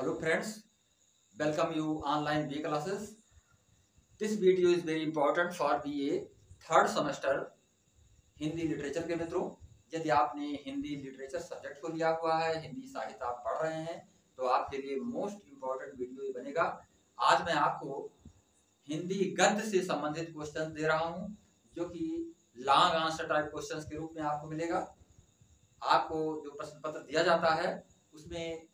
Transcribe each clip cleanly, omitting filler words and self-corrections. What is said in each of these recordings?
Hello friends, welcome you online BA classes. This video is very important for BA third semester Hindi literature के मित्रों. यदि आपने Hindi literature subject को लिया हुआ है, हिंदी साहित्य आप पढ़ रहे हैं, तो आपके लिए मोस्ट इम्पोर्टेंट वीडियो ये बनेगा. आज मैं आपको हिंदी गद्य से संबंधित क्वेश्चन दे रहा हूँ जो कि लॉन्ग आंसर टाइप क्वेश्चन के रूप में आपको मिलेगा. आपको जो प्रश्न पत्र दिया जाता है उसमें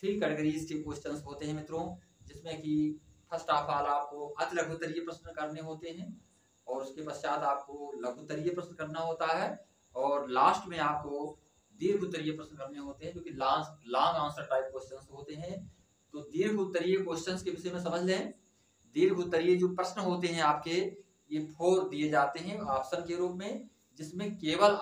3 कैटेगरीज के क्वेश्चंस होते हैं मित्रों, जिसमें कि फर्स्ट ऑफ ऑल आपको अति लघुतरीय प्रश्न करने होते हैं और उसके पश्चात आपको लघुतरीय प्रश्न करना होता है और लास्ट में आपको दीर्घोत्तरीय प्रश्न करने होते हैं जो कि लॉन्ग आंसर टाइप क्वेश्चंस होते हैं. तो दीर्घोत्तरीय क्वेश्चंस के विषय में समझ लें. दीर्घोत्तरीय जो प्रश्न होते हैं आपके, ये 4 दिए जाते हैं ऑप्शन के रूप में, जिसमें केवल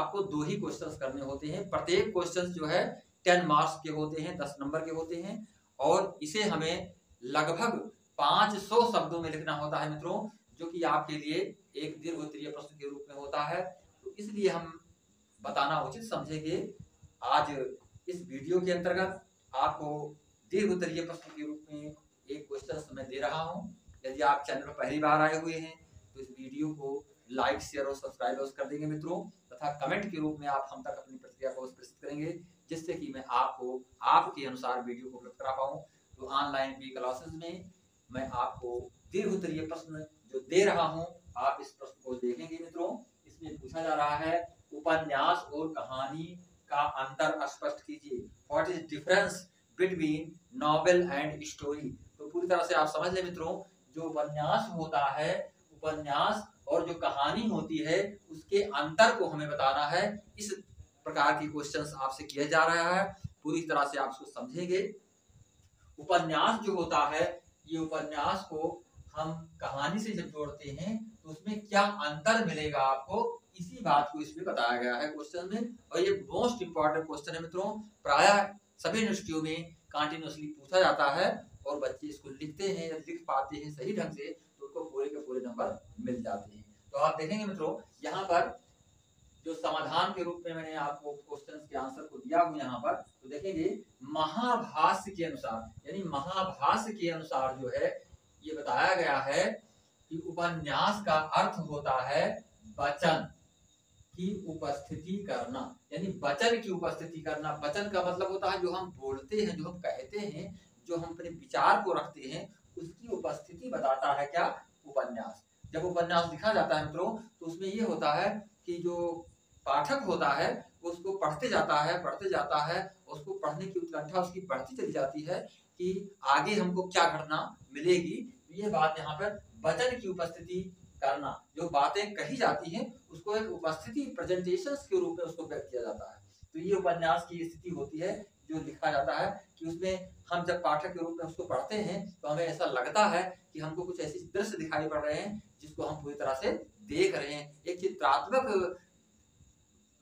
आपको 2 ही क्वेश्चंस करने होते हैं. प्रत्येक क्वेश्चंस जो है 10 मार्क्स के होते हैं, 10 नंबर के होते हैं और इसे हमें लगभग 500 शब्दों में लिखना होता है मित्रों, जो कि आपके लिए एक दीर्घोत्तरीय प्रश्न के रूप में होता है. तो इसलिए हम बताना उचित समझेंगे आज इस वीडियो के अंतर्गत. आपको दीर्घोत्तरीय प्रश्न के रूप में एक क्वेश्चन मैं दे रहा हूँ. यदि आप चैनल पर पहली बार आए हुए हैं तो इस वीडियो को लाइक, शेयर और सब्सक्राइब कर देंगे मित्रों, तथा कमेंट के रूप में आप हम तक अपनी प्रतिक्रिया को प्रस्तुत करेंगे, जिससे कि मैं आपको आपके अनुसार वीडियो को उपलब्ध करा पाऊँ. तो ऑनलाइन बी क्लासेस में मैं आपको दीर्घोत्तरीय प्रश्न जो दे रहा हूँ, आप इस प्रश्न को देखेंगे मित्रों. इसमें पूछा जा रहा है, उपन्यास और कहानी का अंतर स्पष्ट कीजिए. What is difference between novel and story. तो पूरी तरह से आप समझ लें मित्रों, जो उपन्यास होता है, उपन्यास और जो कहानी होती है उसके अंतर को हमें बताना है. इस प्रकार के क्वेश्चंस आपसे किया जा रहा है. पूरी तरह से आप इसको समझेंगे. उपन्यास जो होता है, ये उपन्यास को हम कहानी से जब जोड़ते हैं तो उसमें क्या अंतर मिलेगा आपको, इसी बात को इसमें बताया गया है क्वेश्चन में. और ये मोस्ट इंपॉर्टेंट क्वेश्चन है मित्रों, प्रायः सभी यूनिवर्सिटियों में कंटिन्यूअसली पूछा जाता है और बच्चे इसको लिखते हैं. यदि लिख पाते हैं सही ढंग से तो उनको पूरे के पूरे नंबर मिल जाते हैं. तो आप देखेंगे मित्रों, यहाँ पर जो समाधान के रूप में मैंने आपको क्वेश्चंस के आंसर को दिया हूँ यहाँ पर, तो देखेंगे महाभाष्य के अनुसार, यानी महाभाष्य के अनुसार जो है ये बताया गया है कि उपन्यास का अर्थ होता है वचन की उपस्थिति करना, यानी वचन की उपस्थिति करना. वचन का मतलब होता है जो हम बोलते हैं, जो हम कहते हैं, जो हम अपने विचार को रखते हैं, उसकी उपस्थिति बताता है क्या, उपन्यास. जब उपन्यास लिखा जाता है मित्रों तो उसमें ये होता है कि जो पाठक होता है उसको पढ़ते जाता है, उसको पढ़ने की उत्कंठा उसकी बढ़ती चली जाती है कि आगे हमको क्या घटना मिलेगी. ये बात यहाँ पर वचन की उपस्थिति करना, जो बातें कही जाती हैं उसको एक उपस्थिति प्रेजेंटेशंस के रूप में उसको व्यक्त किया जाता है. तो ये उपन्यास की स्थिति होती है जो लिखा जाता है कि उसमें हम जब पाठक के रूप में उसको पढ़ते हैं तो हमें ऐसा लगता है कि हमको कुछ ऐसी दृश्य दिखाई पड़ रहे हैं जिसको हम पूरी तरह से देख रहे हैं. एक चित्रात्मक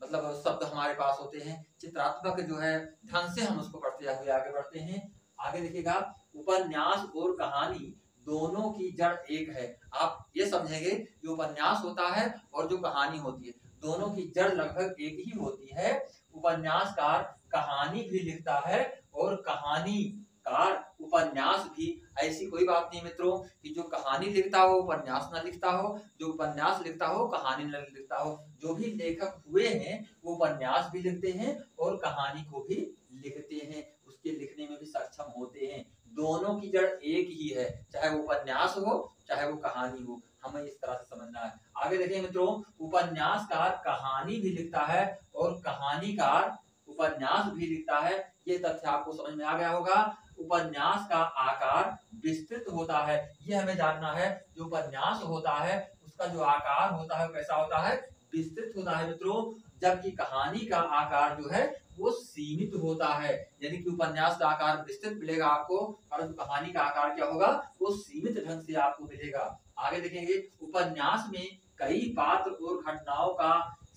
मतलब शब्द हमारे पास होते हैं, चित्रात्मक जो है ढंग से हम उसको पढ़ते हुए आगे बढ़ते हैं. आगे देखिएगा, उपन्यास और कहानी दोनों की जड़ एक है. आप ये समझेंगे जो उपन्यास होता है और जो कहानी होती है दोनों की जड़ लगभग एक ही होती है. उपन्यासकार कहानी भी लिखता है और कहानीकार उपन्यास भी. ऐसी कोई बात नहीं मित्रों कि जो कहानी लिखता हो उपन्यास ना लिखता हो, जो उपन्यास लिखता हो कहानी ना लिखता हो. जो भी लेखक हुए हैं वो उपन्यास भी लिखते हैं और कहानी को भी लिखते हैं, उसके लिखने में भी सक्षम होते हैं. दोनों की जड़ एक ही है, चाहे वो उपन्यास हो चाहे वो कहानी हो. हमें इस तरह से समझना है. आगे देखें मित्रों, उपन्यासकार कहानी भी लिखता है और कहानीकार उपन्यास भी लिखता है. ये तथ्य आपको समझ में आ गया होगा. उपन्यास का आकार विस्तृत होता है, ये हमें जानना है. जो उपन्यास होता है उसका जो आकार होता है कैसा होता है, विस्तृत होता है मित्रों, जबकि कहानी का आकार जो है वो सीमित होता है. यानी कि उपन्यास का आकार विस्तृत मिलेगा आपको, परंतु कहानी का आकार क्या होगा, वो सीमित ढंग से आपको मिलेगा. आगे देखेंगे, उपन्यास में कई पात्र और घटनाओं का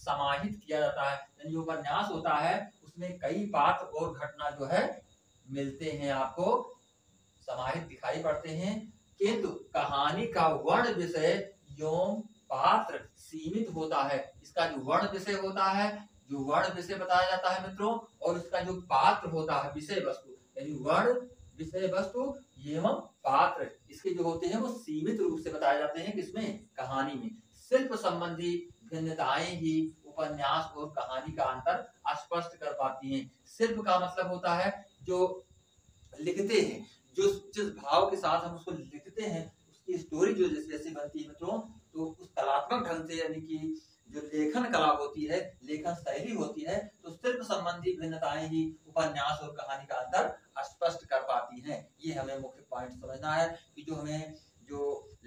समाहित किया जाता है. यानी जो उपन्यास होता है उसमें कई पात्र और घटना जो है मिलते हैं, आपको समाहित दिखाई पड़ते हैं, किंतु कहानी का वर्ण विषय एवं पात्र सीमित होता है. इसका जो वर्ण विषय होता है, जो वर्ण विषय बताया जाता है मित्रों, और इसका जो पात्र होता है विषय वस्तु, यानी वर्ण, विषय वस्तु एवं पात्र, इसके जो होते हैं वो सीमित रूप से बताए जाते हैं। किसमें? कहानी में। शिल्प संबंधी भिन्नताएं ही उपन्यास और कहानी का अंतर स्पष्ट कर पाती हैं। शिल्प का मतलब होता है जो लिखते हैं, जो जिस भाव के साथ हम उसको लिखते हैं उसकी स्टोरी जो जैसे जैसे बनती है मित्रों, तो उस कलात्मक ढंग से, यानी कि जो लेखन कला होती है, लेखन शैली होती है, तो शिल्प संबंधी भिन्नताएं ही उपन्यास और कहानी का अंतर स्पष्ट कर पाती हैं। ये हमें मुख्य पॉइंट समझना है कि जो हमें जो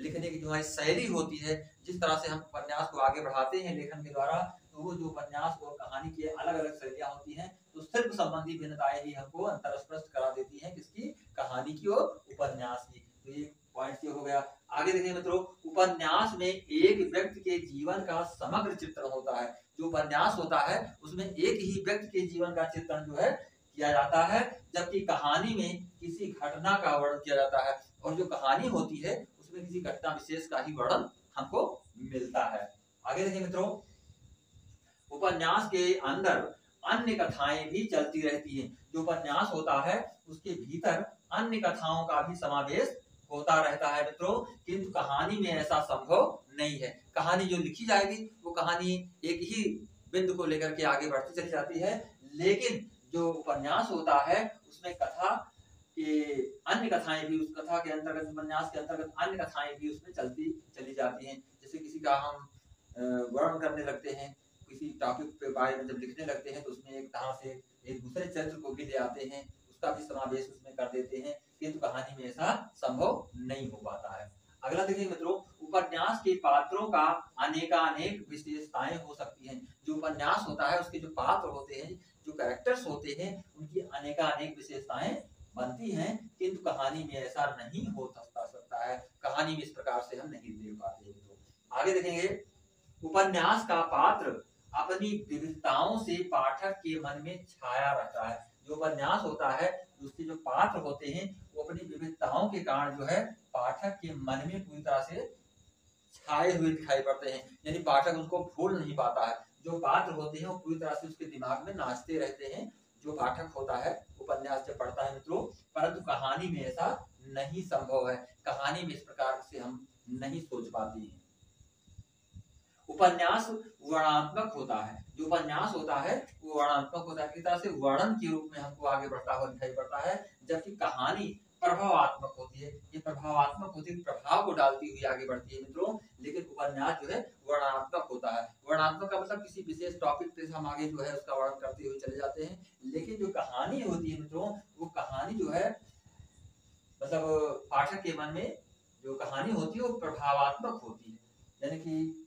लिखने की जो हमारी शैली होती है, जिस तरह से हम उपन्यास को आगे बढ़ाते हैं लेखन के द्वारा, तो वो जो उपन्यास और कहानी की अलग अलग शैलियाँ होती हैं, तो शिल्प संबंधी भिन्नताएं ही हमको अंतर स्पष्ट करा देती हैं, किसकी? कहानी की और उपन्यास की। तो ये पॉइंट ये हो गया। आगे देखिए मित्रों, उपन्यास में एक व्यक्ति के जीवन का समग्र चित्रण होता है। जो उपन्यास होता है उसमें एक ही व्यक्ति के जीवन का चित्रण जो है किया जाता है, जबकि कहानी में किसी घटना का वर्णन किया जाता है, और जो कहानी होती है उसमें किसी घटना विशेष का ही वर्णन हमको मिलता है। आगे देखिए मित्रों, उपन्यास के अंदर अन्य कथाएं भी चलती रहती हैं। जो उपन्यास होता है उसके भीतर अन्य कथाओं का भी समावेश होता रहता है मित्रों, किंतु कहानी में ऐसा संभव नहीं है। कहानी जो लिखी जाएगी वो कहानी एक ही बिंदु को लेकर के आगे बढ़ती चली जाती है, लेकिन जो उपन्यास होता है उसमें कथा के अन्य कथाएं भी, उस कथा के अंतर्गत, उपन्यास के अंतर्गत अन्य कथाएं भी उसमें चलती चली जाती हैं। जैसे किसी का हम वर्णन करने लगते हैं, किसी टॉपिक के बारे में जब लिखने लगते हैं, तो उसमें एक तरह से एक दूसरे चरित्र को भी ले आते हैं, उसका भी समावेश उसमें कर देते हैं, किंतु कहानी में ऐसा संभव नहीं हो पाता है। अगला देखिए मित्रों, उपन्यास के पात्रों का अनेकानेक विशेषताएं हो सकती हैं। जो उपन्यास होता है उसके जो पात्र होते हैं, जो कैरेक्टर्स होते हैं, उनकी अनेकानेक विशेषताएं बनती हैं, किंतु कहानी में ऐसा नहीं हो सकता है। कहानी में इस प्रकार से हम नहीं दे पाते। आगे देखेंगे, उपन्यास का पात्र अपनी विविधताओं से पाठक के मन में छाया रहता है। जो उपन्यास होता है उसके जो पात्र होते हैं वो अपनी विविधताओं के कारण जो है पाठक के मन में पूरी तरह से छाए हुए दिखाई पड़ते हैं, यानी पाठक उनको भूल नहीं पाता है। जो पात्र होते हैं वो पूरी तरह से उसके दिमाग में नाचते रहते हैं, जो पाठक होता है उपन्यास जब पढ़ता है मित्रों। परंतु कहानी में ऐसा नहीं संभव है। कहानी में इस प्रकार से हम नहीं सोच पाते हैं। उपन्यास वर्णनात्मक होता है। जो उपन्यास होता है वो वर्णनात्मक होता है, किस तरह से वर्णन के रूप में हमको आगे बढ़ता हुआ दिखाई पड़ता है, जबकि कहानी प्रभावात्मक होती है। ये प्रभावात्मक होती है, प्रभाव को डालती हुई आगे बढ़ती है मित्रों, लेकिन उपन्यास जो है वर्णनात्मक होता है। वर्णनात्मक का मतलब किसी विशेष टॉपिक पे हम आगे जो है उसका वर्णन करते हुए चले जाते हैं, लेकिन जो कहानी होती है मित्रों, वो कहानी जो है मतलब पाठक के मन में जो कहानी होती है वो प्रभावात्मक होती है, यानी कि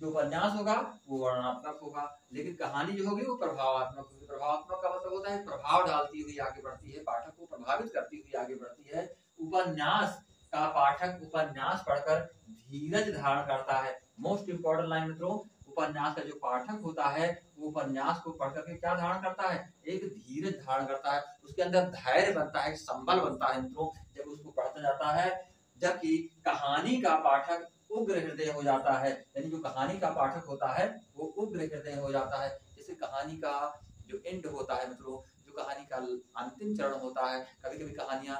जो उपन्यास होगा वो वर्णनात्मक होगा, लेकिन कहानी जो होगी वो प्रभावात्मक होगी। प्रभावात्मक का मतलब होता है प्रभाव डालती हुई आगे बढ़ती है, पाठक को प्रभावित करती हुई आगे बढ़ती है। उपन्यास का पाठक उपन्यास पढ़कर धीरज धारण करता है। मोस्ट इम्पोर्टेंट लाइन मित्रों, उपन्यास का जो पाठक होता है वो उपन्यास को पढ़ करके क्या धारण करता है? एक धीरज धारण करता है। उसके अंदर धैर्य बनता है, संबल बनता है मित्रों, जब उसको पढ़ता जाता है। जबकि कहानी का पाठक उग्र हृदय हो जाता है, यानी जो कहानी का पाठक होता है वो उग्र हृदय हो जाता है। जैसे कहानी का जो एंड होता है मित्रों, जो कहानी का अंतिम चरण होता है, कभी कभी कहानियां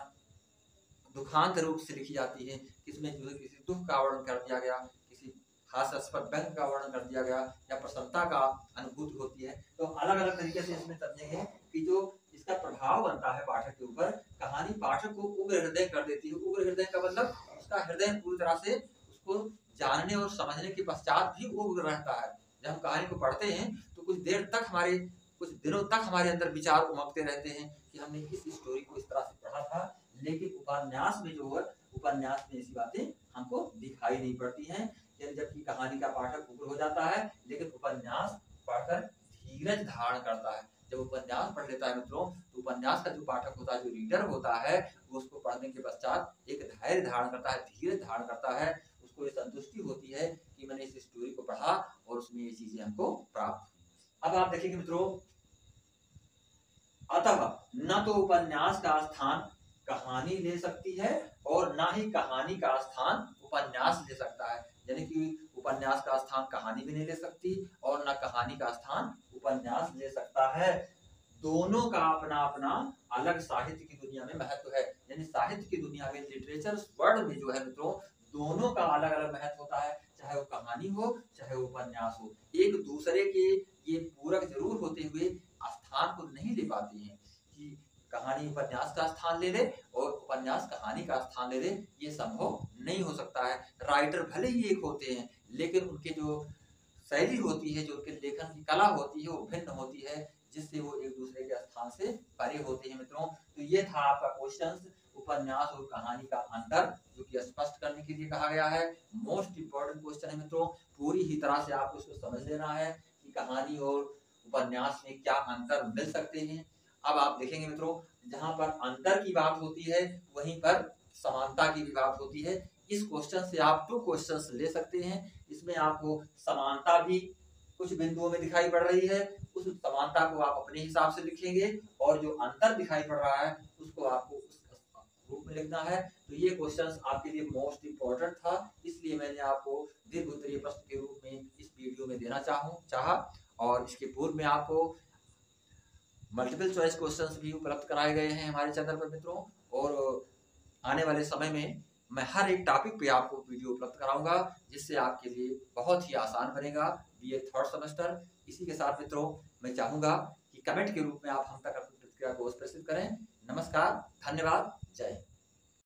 दुखांत रूप से लिखी जाती है, इसमें जो किसी दुख का वर्णन कर दिया गया, किसी हास्यास्पद व्यंग का वर्णन कर दिया गया, या प्रसन्नता का अनुभूति होती है। तो अलग अलग तरीके से इसमें समझेंगे कि जो इसका प्रभाव बनता है पाठक के ऊपर, कहानी पाठक को उग्र हृदय कर देती है। उग्र हृदय का मतलब उसका हृदय पूरी तरह से को जानने और समझने के पश्चात भी उग्र रहता है। जब हम कहानी को पढ़ते हैं तो कुछ देर तक, हमारे कुछ दिनों तक हमारे अंदर विचार उमड़ते रहते हैं कि हमने इस स्टोरी को इस तरह से पढ़ा था, लेकिन उपन्यास में जो है, उपन्यास में ऐसी बातें हमको दिखाई नहीं पड़ती हैं। जबकि कहानी का पाठक उग्र हो जाता है, लेकिन उपन्यास पढ़कर धीरज धारण करता है। जब उपन्यास पढ़ लेता है मित्रों, तो उपन्यास का जो पाठक होता है, जो रीडर होता है, वो उसको पढ़ने के पश्चात एक धैर्य धारण करता है, धीरज धारण करता है। उसको संतुष्टि होती है कि मैंने इस स्टोरी को पढ़ा और उसमें ये चीजें हमको प्राप्त हुई। अब आप देखेंगे मित्रों, अतः न तो उपन्यास का स्थान कहानी ले सकती है और न ही कहानी का स्थान उपन्यास ले सकता है। यानी कि उपन्यास का स्थान कहानी भी नहीं ले सकती और न कहानी का स्थान उपन्यास ले सकता है। दोनों का अपना अपना अलग साहित्य की दुनिया में महत्व है। यानी साहित्य की दुनिया में, लिटरेचर वर्ड में जो है मित्रों, दोनों का अलग अलग महत्व होता है, चाहे वो कहानी हो चाहे वो उपन्यास हो। एक दूसरे के ये पूरक जरूर होते हुए स्थान को नहीं ले पाते हैं कि कहानी उपन्यास का स्थान ले ले और उपन्यास कहानी का स्थान ले ले, ये संभव नहीं हो सकता है। राइटर भले ही एक होते हैं लेकिन उनके जो शैली होती है, जो उनके लेखन की कला होती है वो भिन्न होती है, जिससे वो एक दूसरे के स्थान से परे होते हैं मित्रों। तो ये था आपका क्वेश्चन उपन्यास और कहानी का अंतर, जो कि स्पष्ट करने के लिए कहा गया है। मोस्ट इंपोर्टेंट क्वेश्चन है मित्रों, पूरी ही तरह से आपको इसको समझ लेना है कि कहानी और उपन्यास में क्या अंतर मिल सकते हैं। अब आप देखेंगे मित्रों, जहां पर अंतर की बात होती है वहीं पर समानता की भी बात होती है। इस क्वेश्चन से आप 2 क्वेश्चन ले सकते हैं। इसमें आपको समानता भी कुछ बिंदुओं में दिखाई पड़ रही है, उस समानता को आप अपने हिसाब से लिखेंगे, और जो अंतर दिखाई पड़ रहा है उसको आपको में लिखना है। तो ये क्वेश्चंस आपके लिए मोस्ट इंपोर्टेंट था, इसलिए मैंने आपको दीर्घ उत्तरीय प्रश्न के रूप में इस वीडियो में देना चाहा। और इसके पूर्व में आपको मल्टीपल चॉइस क्वेश्चंस भी उपलब्ध कराए गए हैं हमारे चैनल पर मित्रों, और आने वाले समय में मैं हर एक टॉपिक पे आपको वीडियो उपलब्ध कराऊंगा, जिससे आपके लिए बहुत ही आसान बनेगा बीए थर्ड सेमेस्टर। इसी के साथ मित्रों मैं चाहूंगा कि कमेंट के रूप में आप हम तक अपनी प्रतिक्रिया को एक्सप्रेस करें। नमस्कार, धन्यवाद, जय हिंद।